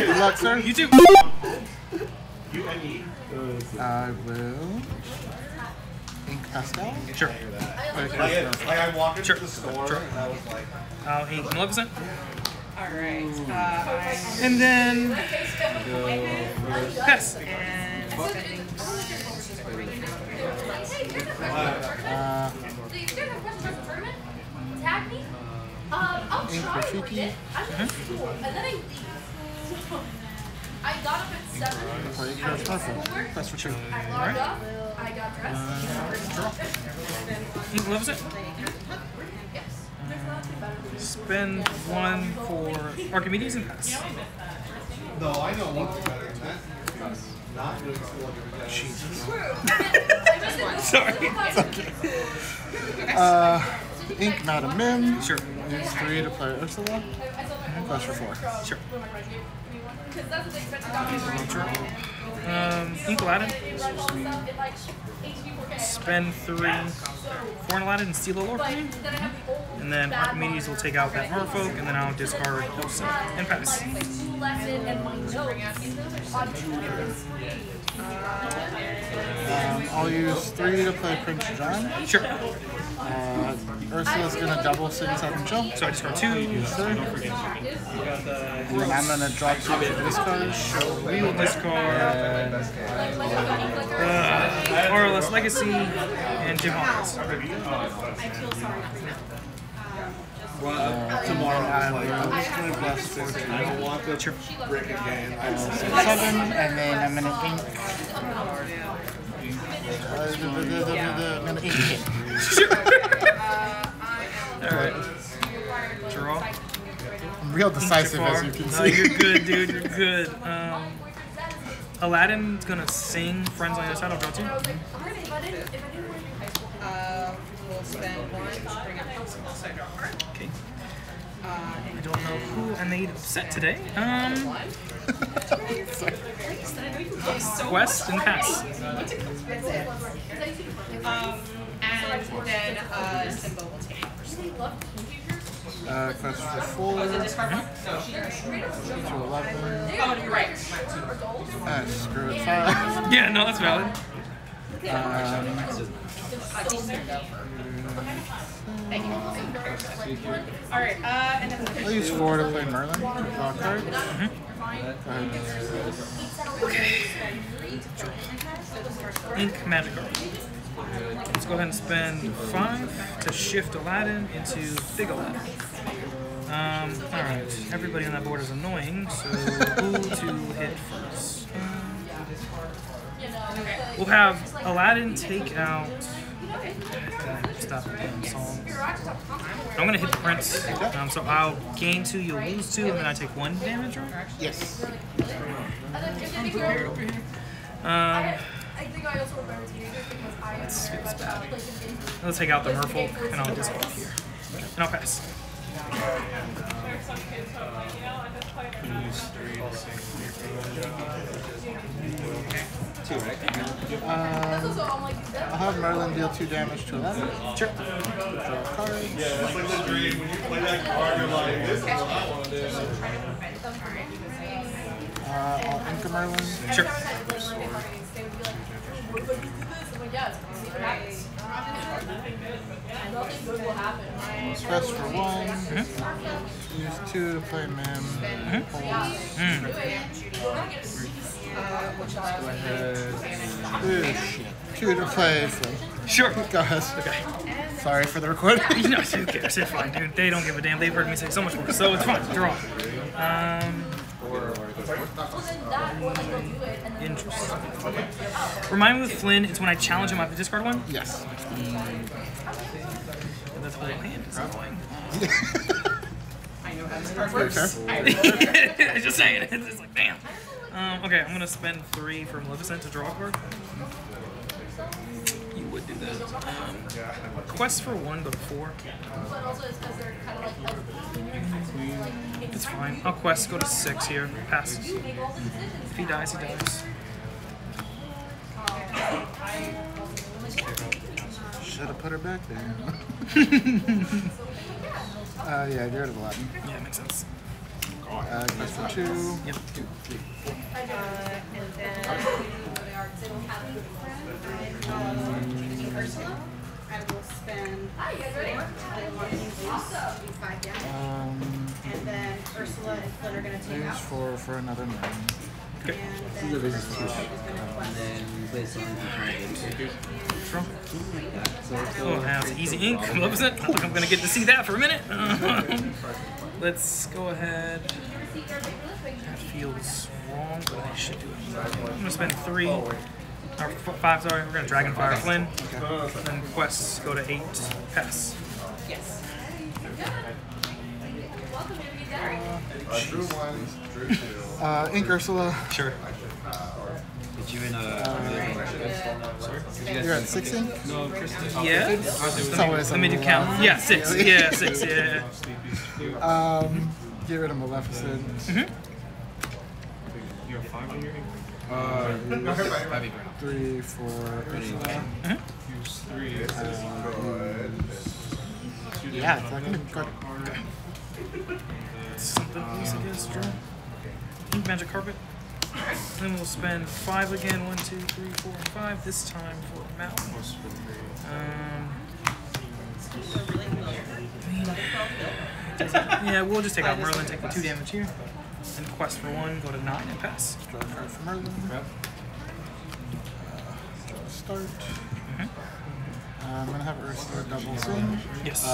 Alright, good luck, sir. You too. You and me. I will. Ink Pascal? Sure. I walked into the store and I was like... I'll ink Maleficent? Alright. And then... Pass. And... So you still have questions about the tournament? Tag me? I'll try for this. I'm in school, and then I leave. I got up at 7. That's for sure. I logged up. I got dressed. He loves it. Yes. Spend one for Archimedes and pass. No, I know one's better than that. Not doing school every day. Jesus. Sorry. It's okay. Ink Madam Mim. Sure. Use 3 to play Ursula. Plus for 4. Sure. Ink Aladdin. Spend 3 for an Aladdin and steal a Lorcana. And then Archimedes will take out that Merfolk, and then I'll discard Elsa and pass. I'll use 3 to play Prince John. Sure. Ursula's gonna double 6-7 jump. So I discard 2. Yes, sir. And then I'm gonna drop 2 for discard. We will discard Orla's Legacy and Jim Hawkins. I feel sorry for you. Tomorrow I'm just going to bless 14. I don't want to break again. I will 6-7, and then I'm going to ink. I'm going to ink it. Alright. Draw. I'm real decisive as you can see. No, you're good, dude. You're good. Aladdin's going to sing Friends on the Other Side. I'll draw 2. We'll spend 1 to bring up Pascal's side drawer. Okay. I don't know who I made upset today. Quest and pass. And then Simba will take it. Quest for 4. Oh, is it this card? No. To 11. Oh, you're right. Screw it. 5. Yeah, no, that's valid. I'll use 4 to play Merlin. Draw card. Okay. Ink Magic Carpet. Let's go ahead and spend 5 to shift Aladdin into Big Aladdin. Alright. Everybody on that board is annoying, so who to hit first? We'll have Aladdin take out... Stop playing songs. I'm going to hit Prince, so I'll gain 2, you'll lose 2, and then I take 1 damage, right? Yes. Let's take out the Merfolk, and I'll discard here. And I'll pass. I'll have Merlin deal 2 damage to Aladdin. Sure. Draw cards. Yeah, it's like the dream. When you play that card, you're like, this is what I want to do. I'll ink a Merlin. Sure. Nothing good will happen. Stress for 1. Use 2 to play Mim. Two to play Flynn. Sure. Go ahead. Okay. Sorry for the recording. No, who cares? It's fine, dude. They don't give a damn. They've heard me say so much more, so it's fine. Draw. Interesting. Remind me with Flynn, it's when I challenge him, I have to discard 1? Yes. That's whole hand is annoying. I know how this card works. I'm just saying. It's just like, damn. Okay, I'm going to spend 3 for Maleficent to draw a card. You would do that. Quest for 1, but 4. It's fine. I'll quest, go to 6 here. Pass. If he dies, he dies. Should have put her back there. Yeah, get rid of Aladdin. Yeah, makes sense. for 2. Yep. 2, 3, 4. And then Ursula. I will spend 5 down. And then Ursula and Flynn are going to take out. For another man. Okay. And then oh, how's easy ink? What was it? I think I'm going to get to see that for a minute. Let's go ahead. That feels wrong, but I should do it. I'm going to spend 5, sorry. We're going to Dragonfire Flynn. Okay. And then quests go to 8. Pass. Yes. Ink Ursula. Sure. Did you in a... You're at 6 ink? No, yeah. Let me do count. Yeah, 6. Yeah, 6. Yeah. Get rid of Maleficent. Mm-hmm. You have 5 on your ink? 3 for Ursula. Use 3. Yeah, I can cut. Something else against Drew. Magic Carpet. Then we'll spend 5 again. 1, 2, 3, 4, 5. This time for Maui. Yeah, we'll just take out Merlin, take the 2 damage here. And quest for 1, go to 9 and pass. Draw a card for Merlin. Start. I'm going to have Ursula double swing. Yes.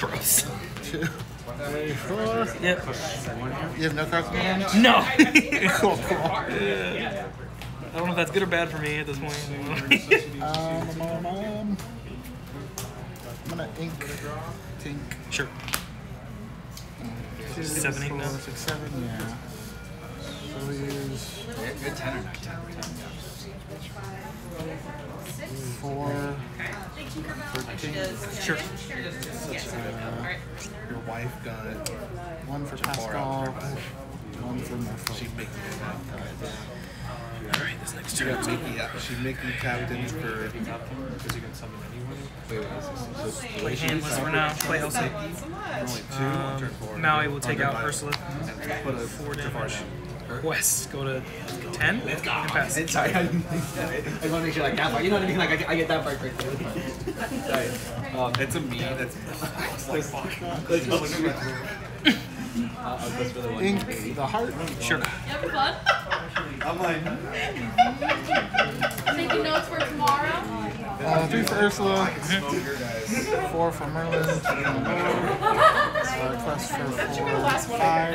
Gross. 2, 3, 4. Yep. You have no cards in your hand? No. Cool. I don't know if that's good or bad for me at this point. I'm going to ink. Tink. Sure. 7, 8, 9, 6, 7. Yeah. So we use. Good 10 or not 10. 4. Sure. Your wife got it. 1 for Pascal. 1 for Merfolk. She make me. All right, this next turn. She make me captain for. Because you can summon anyone. Play handless for now. Play Elsa. Maui will take out Ursula. Put a 4 damage. West, go to 10 and pass. Sorry, I didn't think that. I just want to make sure like that part. You know what I mean? Like I get that part correctly. It's a me. That's like fuck. Ink the heart. Sure. You having fun? I'm like. Taking notes for tomorrow. 3 for Ursula, 4 for Merlin, plus for 4, 5.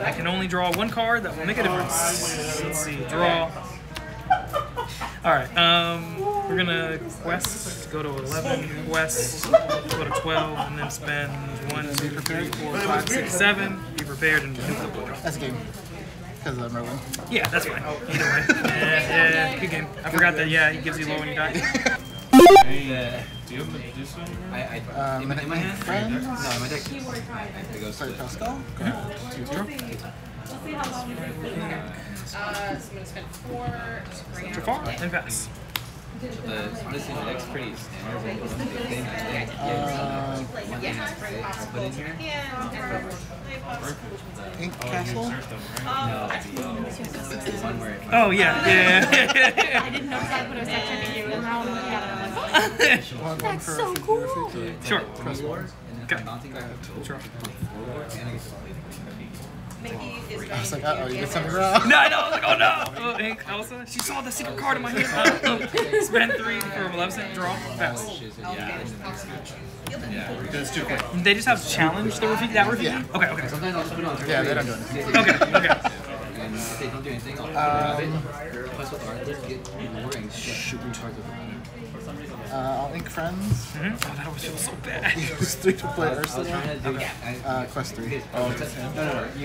I can only draw 1 card that will make a difference. Let's see, draw. Alright, we're gonna quest, go to 11, quest, go to 12, and then spend 1, 2, 3, 4, 5, 6, 7, be prepared and that's a game. Because Merlin. Yeah, that's fine. Either way. Yeah, good game. I forgot that, yeah, he gives you low when you die. Do you have the Medusa in your hand? In my hand? No, my deck. Sorry, Pascal? Go ahead. We'll see how long we can put it here. So I'm going to spend 4. Jafar and pass. This is pretty standard. Ink Castle? Oh, yeah. I didn't know exactly what I was texting to you, and now I'm looking at it and I'm like, that's so cool. Sure. Okay. Sure. I was like, uh-oh, you get something wrong. No, I know. I was like, oh no. Oh, Hank, Elsa, she saw the secret card in my hand. Spend 3 for 11, draw, pass. Yeah. That's too quick. They just have challenge the repeat, that repeat? Yeah. Okay, okay. Yeah, they don't do anything. Okay, okay. And if they don't do anything, I'll I'll ink friends. Oh, that always feels so bad. Use 3 to play Ursula. Okay. Quest 3. Oh, no. You guys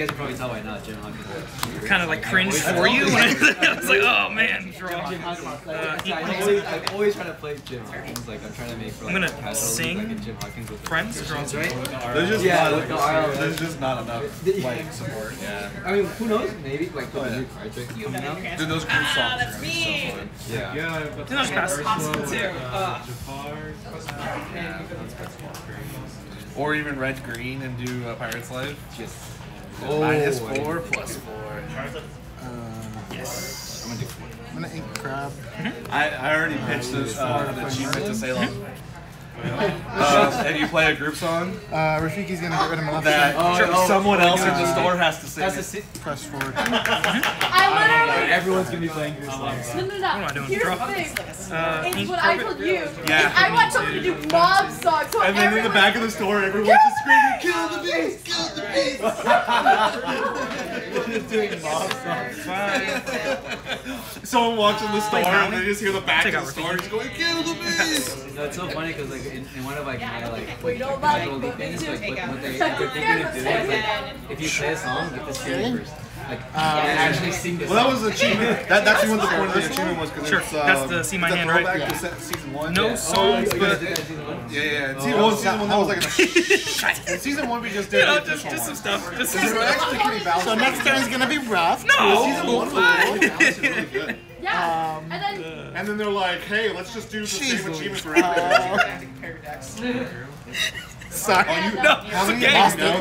can probably tell why not. Jim Hawkins. Kind of like cringe for you. I was like, oh man. I always try to play Jim Hawkins. Like I'm trying to make. I'm gonna sing. Friends. Draws right. There's just not enough like support. Yeah. I mean, who knows? Maybe like the new card tricks coming out. Dude, those cool songs are so fun. Yeah. And those pass. Jafar. Or even red green and do Pirate's Life. Yes. Oh, -4 + 4. Yes. I'm gonna do 4. I'm gonna ink crab. I already pitched this achievement to Salem. Have you play a group song? Rafiki's gonna get rid of Maleficent. That someone else in the store has to sing. That's it. Press forward. I literally. Everyone's gonna be playing group songs. No, no, no. What am I doing? Here's the thing. It's what I told you. Yeah. I want someone to do mob songs. So and then in the back of the store, everyone's just screaming, "Kill the beast! Kill the beast!" We're just doing mob songs. Someone walks in the store and they just hear the back of the store going, "Kill the beast!" That's so funny because like. In one of like my like things, like what they're thinking of doing is like if you play a song, get the singing first. Like actually sing this. Well, that was the achievement. That's the one of the achievement was because it's that's the See My Hand, right? Yeah. Season 1. No songs, but yeah. Season 1 that was like a season 1 we just did. Yeah, just some stuff. Just so next time's gonna be rough. No, season 1 was really good. Yeah, and then they're like, hey, let's just do the same achievement for everyone. Sorry. How do you know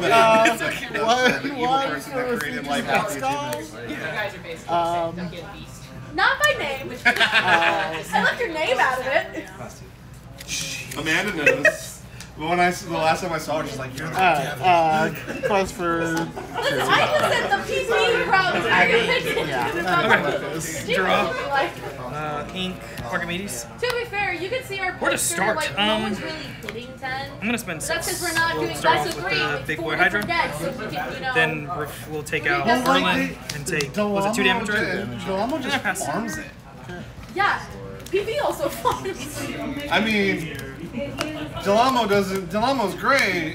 that? It's okay. What? Evil person that created like half the achievements. You guys are basically the same. Beast. Not by name. I left your name out of it. Amanda knows. The last time I saw her, she's like, you're the devil. Plus for... Listen, I just said the PPE problems. I didn't okay. Draw. Ink. Archimedes. To be fair, you can see our points. Where to start? Like, no one's really hitting 10. I'm going to spend 6. That's because we're not doing less of 3. Big boy Hydra. So we can, you know, then we'll take out Merlin and take... Was it 2 damage, right? Delamo just farms it. Yeah. PB also farms. I mean... Delamo doesn't. Delamo's great.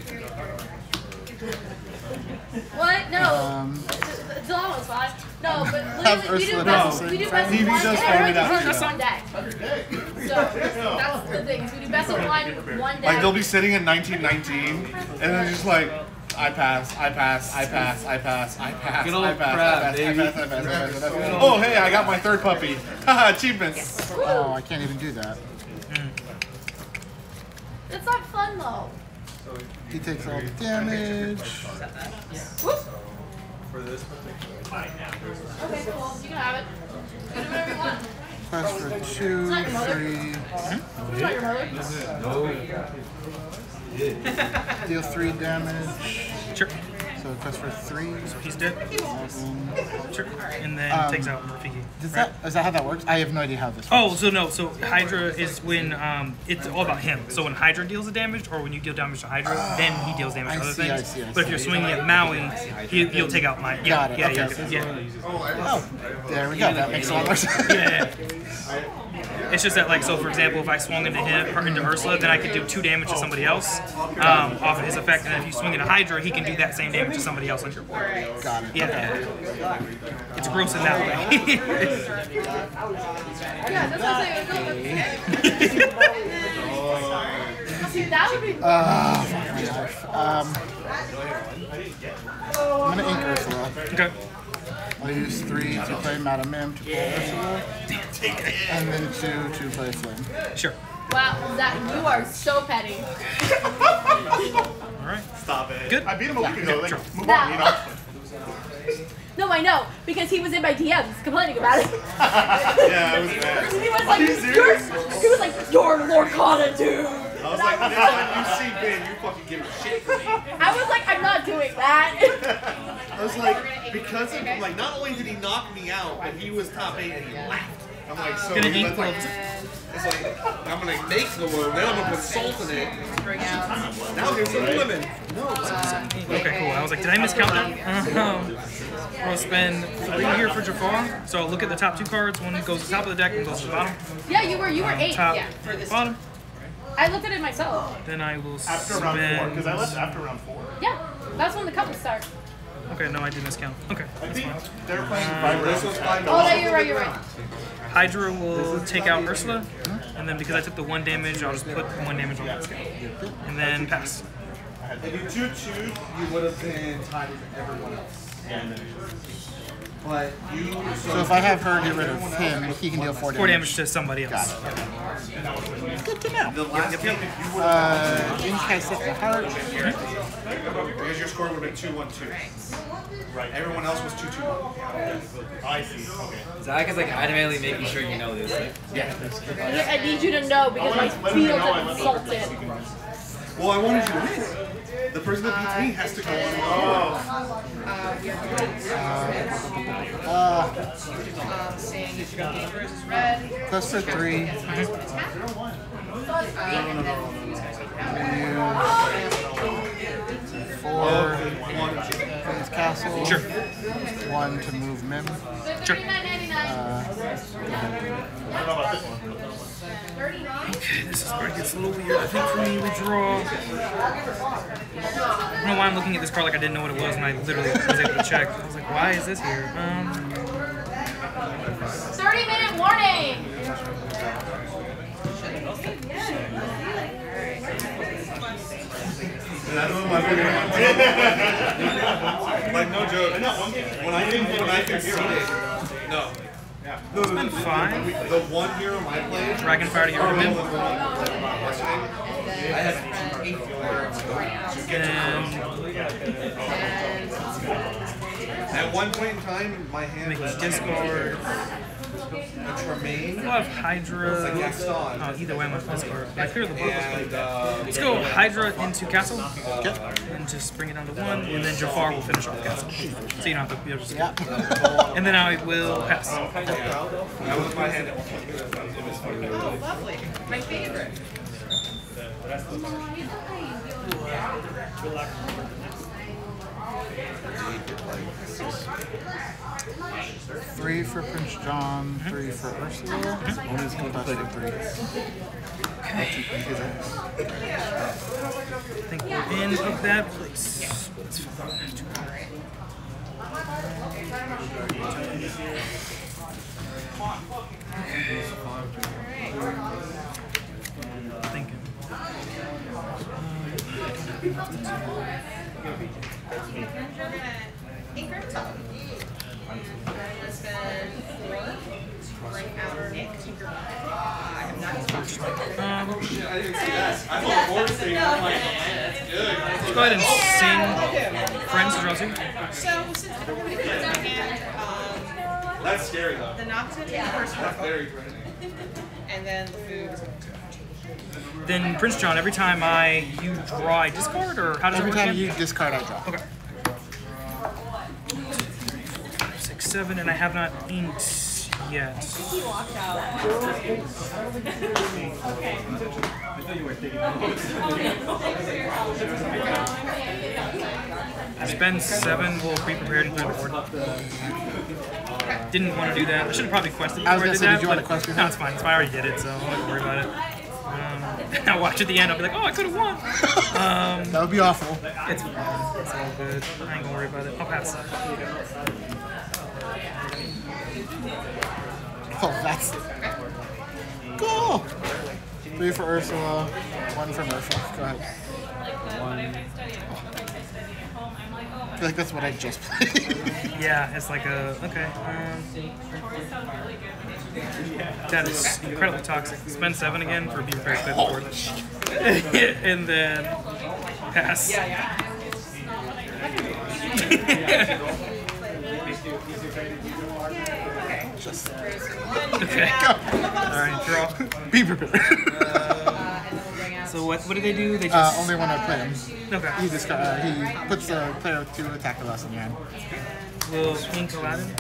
What? No. Delamo's fine. No, but we do best of one. Everyone does one deck. So that's the thing. So we do best of one deck. Like they'll be sitting in 1919, and then just like. I pass. Oh, hey, I got my 3rd puppy. Haha, achievements. Oh, I can't even do that. It's not fun though. So he takes all the damage. Whoop. For this particular okay, cool. You can have it. You can do whatever you want. Press for 2, 3. It's not your mother. No. Deal 3 damage. Sure. So press for 3. So he's dead. Sure. And then takes out Rafiki. Is that how that works? I have no idea how this works. Oh, so no. So Hydra is when it's all about him. So when Hydra deals the damage, or when you deal damage to Hydra, then he deals damage to other things. I see. But if you're swinging at Maui, he'll take out my. Yeah, got it. Yeah. Oh, there we go. That makes a lot more sense. Yeah. It's just that, like, so for example, if I swung into him or into Ursula, then I could do 2 damage to somebody else off of his effect, and if you swing into Hydra, he can do that same damage to somebody else on your board. Got it. Yeah. It's gross in that way. That would be. I'm gonna ink Ursula. Okay. I'll use 3 to play Madam Mim, to play Ursula, and then 2 to play Flynn. Sure. Wow, Zach, you are so petty. All right. Stop it. Good. I beat him a week ago. Like, move on. You know. No, I know, because he was in my DMs complaining about it. Yeah, it was bad. He was like, you're Lorcana, dude. I was like, next time you see Ben, you fucking give a shit for me. I was like, I'm not doing that. I was like, because he, like, not only did he knock me out, but he was top 8 and he laughed. I'm like, so he left like, it's like, I'm going to make the woman, then I'm going to put salt in it. Now here's the women. No. Okay, cool. I was like, did I miscount that? I'll spend 3 here for Jafar. So I'll look at the top 2 cards. One goes to the top of the deck and goes to the bottom. Yeah, you were 8. Top, yeah, for this bottom. I looked at it myself. Then I will spend... After round 4, because I left after round 4. Yeah, that's when the couples start. Okay, no, I did miscount. Okay, I think they're playing 5 rounds. Oh, no, you're right. Hydra will take out Ursula, and then because I took the 1 damage, I'll just put 1 damage on Pascal. And then pass. If you 2-2, you would have been tied with everyone else. And But you, so if I have her get rid of him, he can deal 4 damage. 4 damage to somebody else. Got it. Good to know. Incast hit the heart. Because your score would have been 2-1-2. Right. Everyone else was 2-2. I see. Okay. Zach is like adamantly making sure you know this. Yeah. I need you to know because I feel insulted. Well, I wanted you to win. The person that beats me has to go on. Plus the 3. And 4. His castle. Sure. 1 to move Mim. Sure. I don't know about this one. Okay, this is where it gets a little weird. I think for me, we draw. I don't know why I'm looking at this card like I didn't know what it was, and I literally was able to check. I was like, why is this here? 30-minute warning! Like, no joke. When I didn't hear it. No. Yeah. It's been fine. The one hero I played, Dragonfire to get rid of him. I had 8 words to get him. At one point in time, my hand was discard. A Tremaine. We'll have Hydra. Oh, either way, I'm with discard. I fear the book was let's go Hydra into castle. And just bring it down to 1, and then Jafar will finish off the castle. So you don't have to be able to. Yeah. And then I will pass. That was my hand. Oh, lovely. My favorite. Three for Prince John, 3 for Ursula. One is contemplating 3. I think we're in of that place. Let's find out. Go ahead and sing Friends Drowsy. So, since I don't have anything done yet, that's scary though. The knock's gonna be the first one. That's very threatening. And then the food is going to turn. Then Prince John, every time you draw, I discard, or how does it work? Every time you discard, I draw. Okay. 7, and I have not inked yet. I think he walked out. Okay. I thought you were thinking. Spend 7 will be prepared and put it. Didn't want to do that. I should have probably quested before I did that. Did you want to question? No, it's fine. I already did it, so I won't worry about it. I'll watch at the end, I'll be like, oh, I could have won! That would be awful. It's fine. It's all good. I ain't gonna worry about it. I'll pass. Oh, that's cool! 3 for Ursula, 1 for Merfolk. Go ahead. I feel like that's what I just played. Yeah, it's like a... Okay. That is incredibly toxic. Spend 7 again for being very faithful. And then pass. Just okay. Alright, draw. Be prepared. So what do they do? They just only when I play him. Okay. He just he puts a player with 2 attack or less in your hand. Will Tink Aladdin?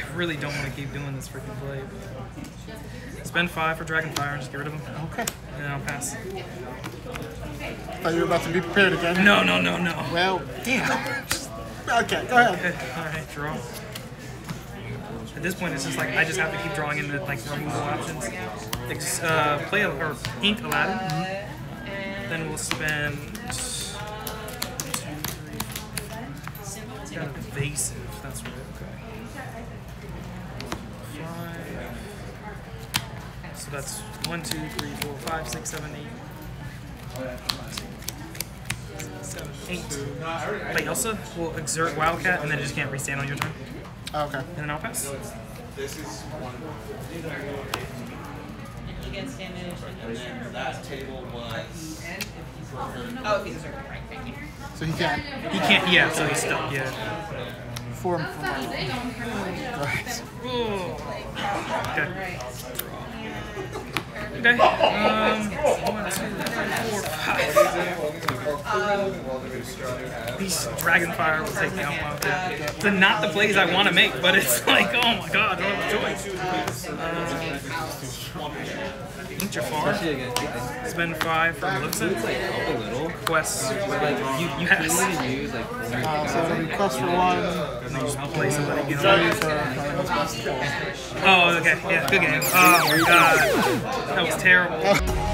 I really don't want to keep doing this freaking play. But spend 5 for Dragonfire and just get rid of him. Okay. And then I'll pass. I thought you were about to be prepared again. No. Well, damn. Okay, go ahead. Okay. Alright, draw. At this point, it's just like I just have to keep drawing in the removal options. Play or ink Aladdin. Then we'll spend. kind of evasive. That's right. Okay. 5. So that's 1, 2, 3, 4, 5, 6, 7, 8. Wait, Elsa will exert Wildcat and then just can't restand on your turn. Oh, okay. And then I'll pass. This is one. You can stand in. That table was. Oh, he's right. Thank you. So he can't. He can't. Yeah. So he's stuck. Yeah. 4 and 4. Right. Okay. Okay. 1, 2, 3, 4, 5. These Dragonfire will take me out. It's not the plays I want to make, but it's like, oh my god, I don't have a choice. Jafar. Spend 5 for Maleficent. Quest. So quest for 1. And then just play somebody. Oh, okay. Yeah, good game. Oh, God. That was terrible.